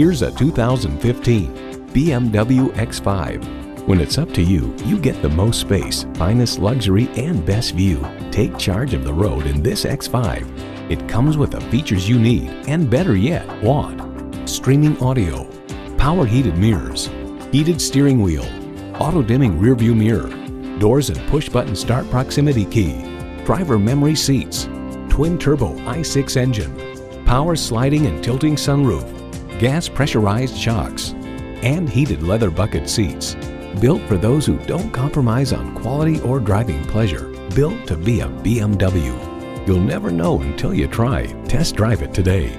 Here's a 2015 BMW X5. When it's up to you, you get the most space, finest luxury, and best view. Take charge of the road in this X5. It comes with the features you need, and better yet, want. Streaming audio, power heated mirrors, heated steering wheel, auto dimming rear view mirror, doors and push button start proximity key, driver memory seats, twin turbo i6 engine, power sliding and tilting sunroof, gas pressurized shocks, and heated leather bucket seats. Built for those who don't compromise on quality or driving pleasure. Built to be a BMW. You'll never know until you try. Test drive it today.